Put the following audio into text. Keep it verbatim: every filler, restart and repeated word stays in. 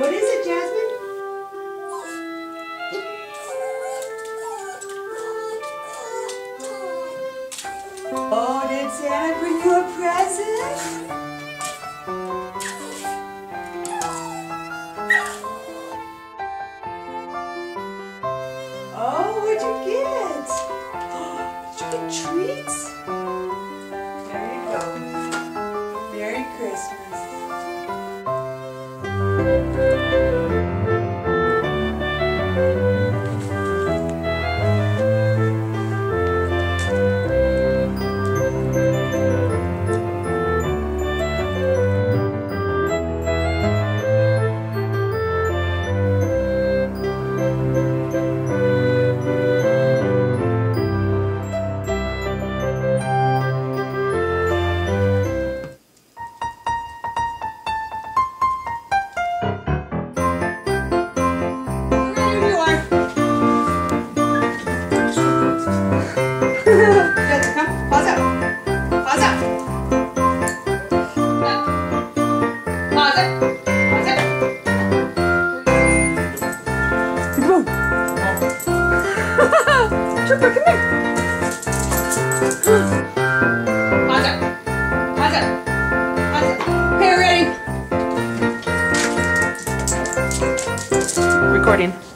What is it, Jasmine? Oh, did Santa bring you a present? Oh, what'd you get? Did you get treats? There you go. Merry Christmas. Trooper, come here. Pause up. Pause up. Pause up. Okay, we're ready. Recording.